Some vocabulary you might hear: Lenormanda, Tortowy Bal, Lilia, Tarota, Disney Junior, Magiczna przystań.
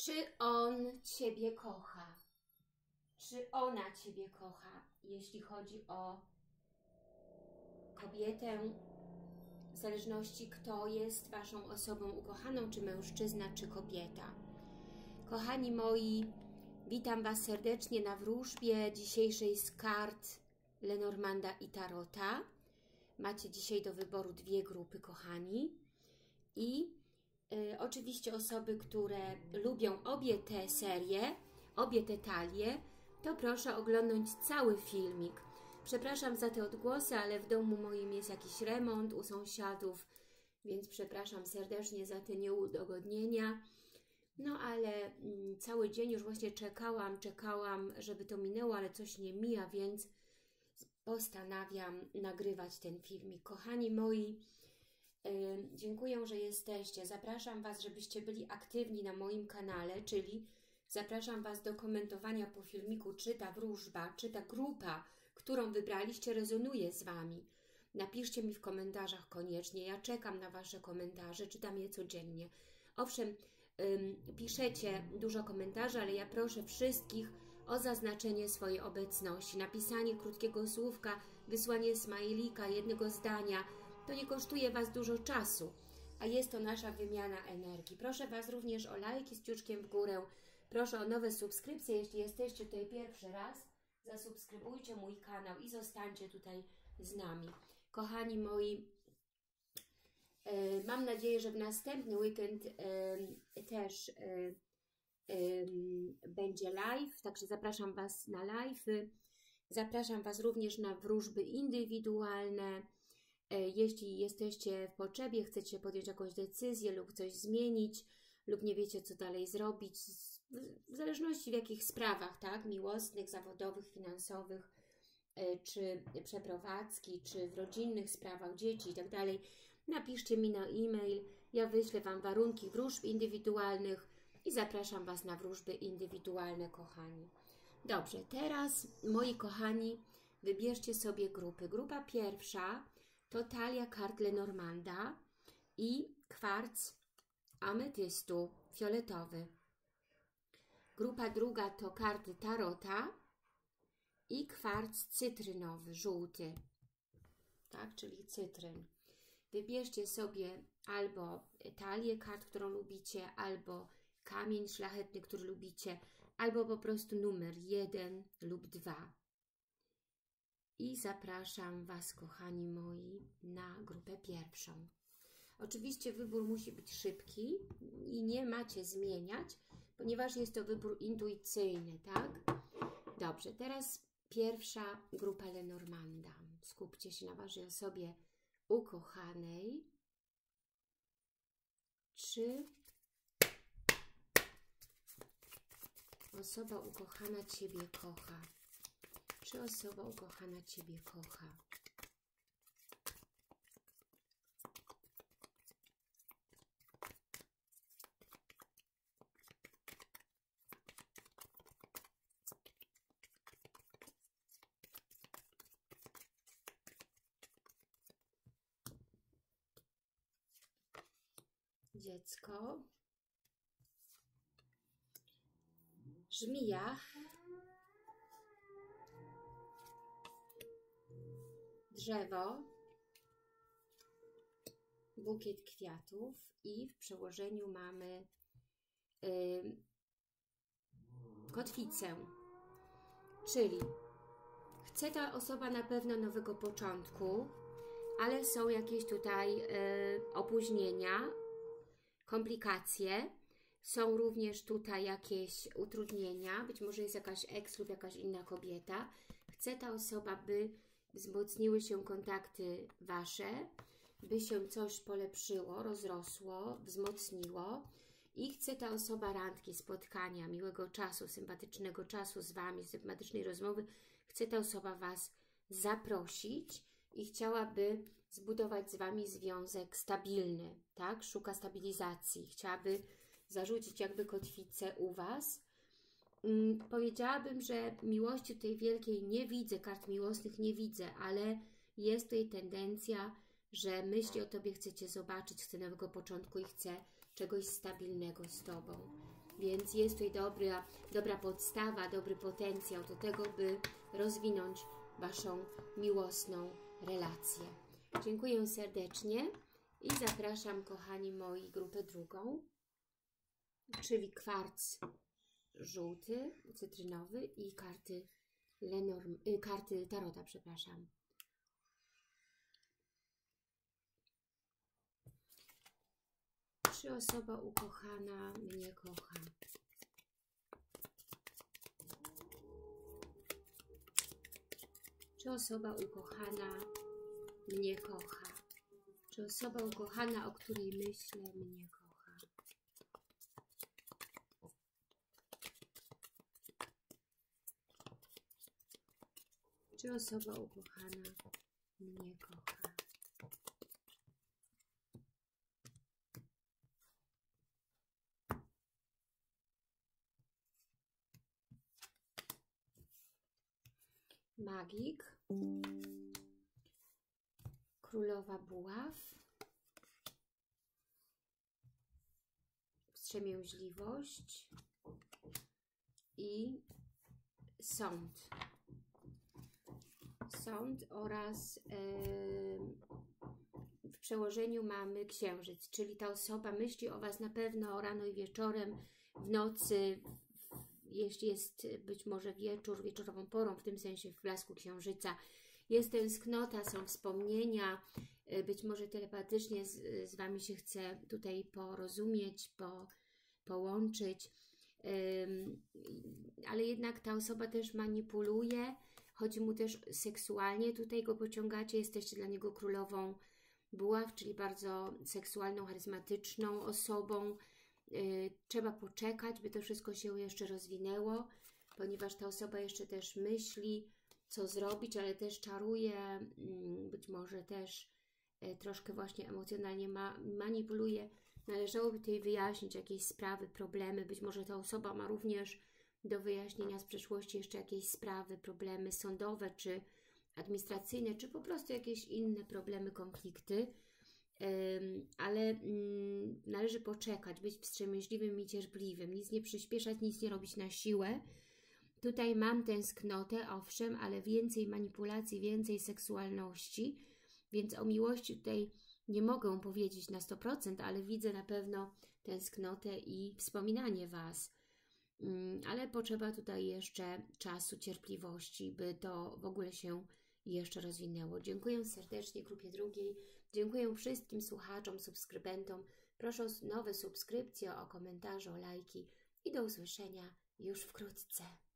Czy on Ciebie kocha? Czy ona Ciebie kocha? Jeśli chodzi o kobietę, w zależności kto jest Waszą osobą ukochaną, czy mężczyzna, czy kobieta. Kochani moi, witam Was serdecznie na wróżbie dzisiejszej z kart Lenormanda i Tarota. Macie dzisiaj do wyboru dwie grupy, kochani. I oczywiście osoby, które lubią obie te serie, obie te talie, to proszę oglądać cały filmik. Przepraszam za te odgłosy, ale w domu moim jest jakiś remont u sąsiadów, więc przepraszam serdecznie za te nieudogodnienia. No ale cały dzień już właśnie czekałam, żeby to minęło, ale coś nie mija, więc postanawiam nagrywać ten filmik. Kochani moi, dziękuję, że jesteście. Zapraszam Was, żebyście byli aktywni na moim kanale, czyli zapraszam Was do komentowania po filmiku, czy ta wróżba, czy ta grupa, którą wybraliście, rezonuje z Wami. Napiszcie mi w komentarzach koniecznie. Ja czekam na Wasze komentarze, czytam je codziennie. Owszem, piszecie dużo komentarzy, ale ja proszę wszystkich o zaznaczenie swojej obecności. Napisanie krótkiego słówka, wysłanie smajlika, jednego zdania. To nie kosztuje Was dużo czasu, a jest to nasza wymiana energii. Proszę Was również o lajki z ciuczkiem w górę. Proszę o nowe subskrypcje. Jeśli jesteście tutaj pierwszy raz, zasubskrybujcie mój kanał i zostańcie tutaj z nami. Kochani moi, mam nadzieję, że w następny weekend też będzie live, także zapraszam Was na live. Zapraszam Was również na wróżby indywidualne. Jeśli jesteście w potrzebie, chcecie podjąć jakąś decyzję lub coś zmienić, lub nie wiecie, co dalej zrobić, w zależności w jakich sprawach, tak, miłosnych, zawodowych, finansowych, czy przeprowadzki, czy w rodzinnych sprawach, dzieci itd., napiszcie mi na e-mail, ja wyślę Wam warunki wróżb indywidualnych i zapraszam Was na wróżby indywidualne, kochani. Dobrze, teraz, moi kochani, wybierzcie sobie grupy. Grupa pierwsza to talia kart Lenormanda i kwarc ametystu fioletowy. Grupa druga to karty Tarota i kwarc cytrynowy, żółty. Tak, czyli cytryn. Wybierzcie sobie albo talię kart, którą lubicie, albo kamień szlachetny, który lubicie, albo po prostu numer 1 lub 2. I zapraszam Was, kochani moi, na grupę pierwszą. Oczywiście wybór musi być szybki i nie macie zmieniać, ponieważ jest to wybór intuicyjny, tak? Dobrze, teraz pierwsza grupa Lenormanda. Skupcie się na Waszej osobie ukochanej. Czy osoba ukochana Ciebie kocha? Czy osoba ukochana Ciebie kocha? Dziecko. Żmija. Drzewo, bukiet kwiatów i w przełożeniu mamy kotwicę, czyli chce ta osoba na pewno nowego początku, ale są jakieś tutaj opóźnienia, komplikacje, są również tutaj jakieś utrudnienia, być może jest jakaś eks lub jakaś inna kobieta, chce ta osoba, by wzmocniły się kontakty Wasze, by się coś polepszyło, rozrosło, wzmocniło i chce ta osoba randki, spotkania, miłego czasu, sympatycznego czasu z Wami, sympatycznej rozmowy. Chce ta osoba Was zaprosić i chciałaby zbudować z Wami związek stabilny, tak? Szuka stabilizacji, chciałaby zarzucić jakby kotwicę u Was. Powiedziałabym, że miłości tutaj wielkiej nie widzę, kart miłosnych nie widzę, ale jest tutaj tendencja, że myśli o Tobie, chcecie zobaczyć, chce nowego początku i chce czegoś stabilnego z Tobą. Więc jest tutaj dobra podstawa, dobry potencjał do tego, by rozwinąć Waszą miłosną relację. Dziękuję serdecznie i zapraszam, kochani moi, grupę drugą, czyli kwarc żółty, cytrynowy i karty Tarota, przepraszam. Czy osoba ukochana mnie kocha? Czy osoba ukochana mnie kocha? Czy osoba ukochana, o której myślę, mnie kocha? Czy osoba ukochana mnie kocha? Magik, królowa buław, wstrzemięźliwość i sąd. Sąd oraz w przełożeniu mamy księżyc, czyli ta osoba myśli o Was na pewno rano i wieczorem, w nocy, jeśli jest być może wieczór, wieczorową porą, w tym sensie w blasku księżyca. Jest tęsknota, są wspomnienia, być może telepatycznie z Wami się chce tutaj porozumieć, połączyć, ale jednak ta osoba też manipuluje, chodzi mu też seksualnie, tutaj go pociągacie, jesteście dla niego królową buław, czyli bardzo seksualną, charyzmatyczną osobą. Trzeba poczekać, by to wszystko się jeszcze rozwinęło, ponieważ ta osoba jeszcze też myśli, co zrobić, ale też czaruje, być może też troszkę właśnie emocjonalnie manipuluje. Należałoby tutaj wyjaśnić jakieś sprawy, problemy. Być może ta osoba ma również do wyjaśnienia z przeszłości jeszcze jakieś sprawy, problemy sądowe czy administracyjne, czy po prostu jakieś inne problemy, konflikty. Ale należy poczekać, być wstrzemięźliwym i cierpliwym, nic nie przyspieszać, nic nie robić na siłę. Tutaj mam tęsknotę, owszem, ale więcej manipulacji, więcej seksualności, więc o miłości tutaj nie mogę powiedzieć na 100%, ale widzę na pewno tęsknotę i wspominanie Was. Ale potrzeba tutaj jeszcze czasu, cierpliwości, by to w ogóle się jeszcze rozwinęło. Dziękuję serdecznie grupie drugiej. Dziękuję wszystkim słuchaczom, subskrybentom. Proszę o nowe subskrypcje, o komentarze, o lajki i do usłyszenia już wkrótce.